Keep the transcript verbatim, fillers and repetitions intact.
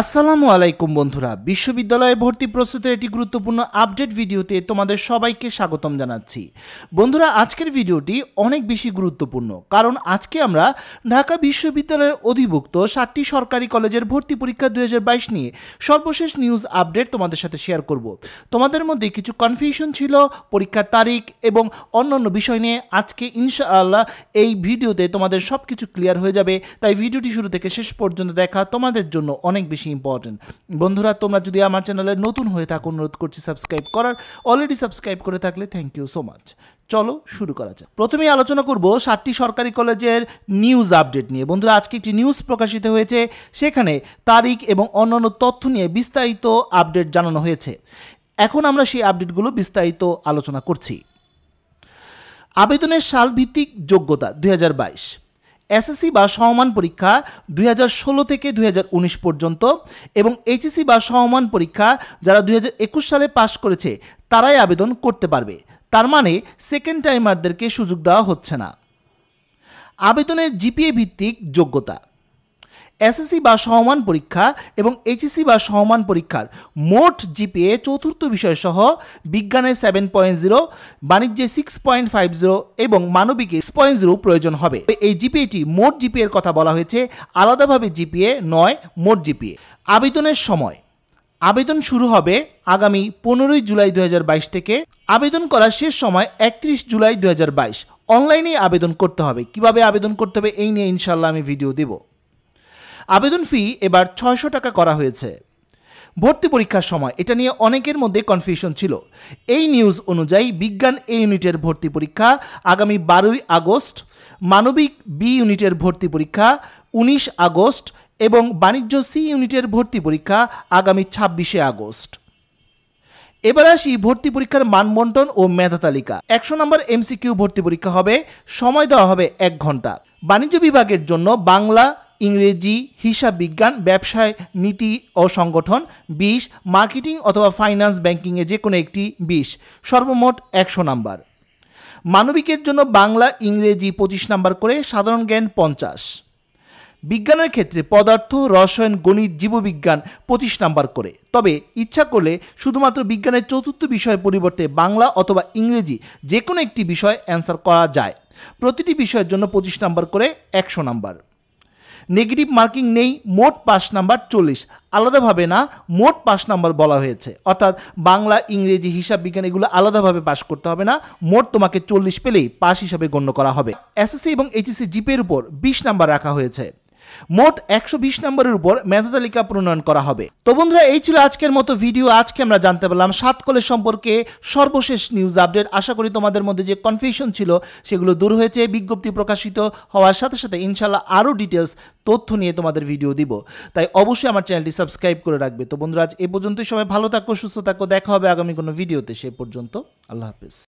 আসসালামু আলাইকুম বন্ধুরা, বিশ্ববিদ্যালয়ে ভর্তি প্রস্তুতির একটি গুরুত্বপূর্ণ আপডেট ভিডিওতে তোমাদের সবাইকে স্বাগতম জানাচ্ছি। বন্ধুরা, আজকের ভিডিওটি অনেক বেশি গুরুত্বপূর্ণ, কারণ আজকে আমরা ঢাকা বিশ্ববিদ্যালয়ের অধিভুক্ত সাতটি সরকারি কলেজের ভর্তি পরীক্ষা দুই হাজার বাইশ নিয়ে সর্বশেষ নিউজ আপডেট তোমাদের সাথে শেয়ার করব। তোমাদের মধ্যে কিছু কনফিউশন ছিল পরীক্ষার তারিখ এবং অন্যান্য বিষয় নিয়ে। আজকে ইনশাআল্লাহ এই ভিডিওতে তোমাদের সব কিছু ক্লিয়ার হয়ে যাবে, তাই ভিডিওটি শুরু থেকে শেষ পর্যন্ত দেখা তোমাদের জন্য অনেক বেশি ইম্পর্টেন্ট। বন্ধুরা, তোমরা যদি আমার চ্যানেলে নতুন হয়ে থাকো, অনুরোধ করছি সাবস্ক্রাইব করার। অলরেডি সাবস্ক্রাইব করে থাকলে থ্যাংক ইউ সো মাচ। চলো শুরু করা যাক। প্রথমেই আলোচনা করব সাতটি সরকারি কলেজের নিউজ আপডেট নিয়ে। বন্ধুরা, আজকে একটি নিউজ প্রকাশিত হয়েছে, সেখানে তারিখ এবং অন্যান্য তথ্য নিয়ে বিস্তারিত আপডেট জানানো হয়েছে। এখন আমরা সেই আপডেটগুলো বিস্তারিত আলোচনা করছি। আবেদনের সালভিত্তিক যোগ্যতা দুই হাজার বাইশ এসএসসি বা সমমান পরীক্ষা দুই হাজার ষোলো থেকে দুই হাজার উনিশ পর্যন্ত এবং এইচএসসি বা সমমান পরীক্ষা যারা দুই হাজার একুশ সালে পাশ করেছে তারাই আবেদন করতে পারবে। তার মানে সেকেন্ড টাইমারদেরকে সুযোগ দেওয়া হচ্ছে না। আবেদনের জিপিএ ভিত্তিক যোগ্যতা এসএসসি বা সমমান পরীক্ষা এবং এইচএসসি বা সমমান পরীক্ষার মোট জিপিএ চতুর্থ বিষয়সহ বিজ্ঞানে সেভেন পয়েন্ট জিরো, বাণিজ্যে সিক্স পয়েন্ট ফাইভ জিরো এবং মানবিকে সিক্স পয়েন্ট জিরো প্রয়োজন হবে। এই জিপিএটি মোট জিপিএর কথা বলা হয়েছে, আলাদাভাবে জিপিএ নয়, মোট জিপিএ। আবেদনের সময়, আবেদন শুরু হবে আগামী পনেরোই জুলাই দু হাজার বাইশ থেকে। আবেদন করার শেষ সময় একত্রিশ জুলাই দু হাজার বাইশ। অনলাইনে আবেদন করতে হবে। কিভাবে আবেদন করতে হবে এই নিয়ে ইনশাল্লাহ আমি ভিডিও দেব। আবেদন ফি এবার ছয়শো টাকা করা হয়েছে। ভর্তি পরীক্ষার সময়, এটা নিয়ে অনেকের মধ্যে কনফিউশন ছিল। এই নিউজ অনুযায়ী বিজ্ঞান এ ইউনিটের ভর্তি পরীক্ষা আগামী বারোই আগস্ট, মানবিক বি ইউনিটের ভর্তি পরীক্ষা উনিশ আগস্ট এবং বাণিজ্য সি ইউনিটের ভর্তি পরীক্ষা আগামী ছাব্বিশে আগস্ট। এবার আসি ভর্তি পরীক্ষার মানবন্টন ও মেধা তালিকা। একশো নম্বর এমসিকিউ ভর্তি পরীক্ষা হবে, সময় দেওয়া হবে এক ঘন্টা। বাণিজ্য বিভাগের জন্য বাংলা, ইংরেজি, হিসাব বিজ্ঞান, ব্যবসায় নীতি ও সংগঠন বিশ, মার্কেটিং অথবা ফাইন্যান্স ব্যাংকিংয়ে যে কোনো একটি বিশ, সর্বমোট একশো নাম্বার। মানবিকের জন্য বাংলা, ইংরেজি পঁচিশ নাম্বার করে, সাধারণ জ্ঞান পঞ্চাশ। বিজ্ঞানের ক্ষেত্রে পদার্থ, রসায়ন, গণিত, জীববিজ্ঞান পঁচিশ নাম্বার করে। তবে ইচ্ছা করলে শুধুমাত্র বিজ্ঞানের চতুর্থ বিষয় পরিবর্তে বাংলা অথবা ইংরেজি যে কোনো একটি বিষয় অ্যান্সার করা যায়। প্রতিটি বিষয়ের জন্য পঁচিশ নাম্বার করে একশো নাম্বার। নেগেটিভ মার্কিং নেই, মোট পাস নাম্বার চল্লিশ, আলাদাভাবে না, মোট পাস নাম্বার বলা হয়েছে। অর্থাৎ বাংলা, ইংরেজি, হিসাব বিজ্ঞান এগুলো আলাদাভাবে পাস করতে হবে না, মোট তোমাকে চল্লিশ পেলেই পাস হিসাবে গণ্য করা হবে। এসএসসি এবং এইচএসসি জিপিএর উপর বিশ নাম্বার রাখা হয়েছে। মোট একশো বিশ নম্বরের উপর মেধা তালিকা প্রণয়ন করা হবে। তো বন্ধুরা, এই ছিল আজকের মতো ভিডিও। আজকে আমরা জানতে পারলাম সাত কলেজ সম্পর্কে সর্বশেষ নিউজ আপডেট। আশা করি তোমাদের মধ্যে যে কনফিউশন ছিল সেগুলো দূর হয়েছে। বিজ্ঞপ্তি প্রকাশিত হওয়ার সাথে সাথে ইনশাল্লাহ আরও ডিটেলস তথ্য নিয়ে তোমাদের ভিডিও দিব, তাই অবশ্যই আমার চ্যানেলটি সাবস্ক্রাইব করে রাখবে। তো বন্ধুরা, আজ এ পর্যন্তই। সবাই ভালো থাকো, সুস্থ থাকো। দেখা হবে আগামী কোনো ভিডিওতে। সে পর্যন্ত আল্লাহ হাফেজ।